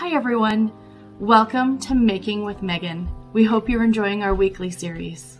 Hi everyone, welcome to Making with Meagan. We hope you're enjoying our weekly series.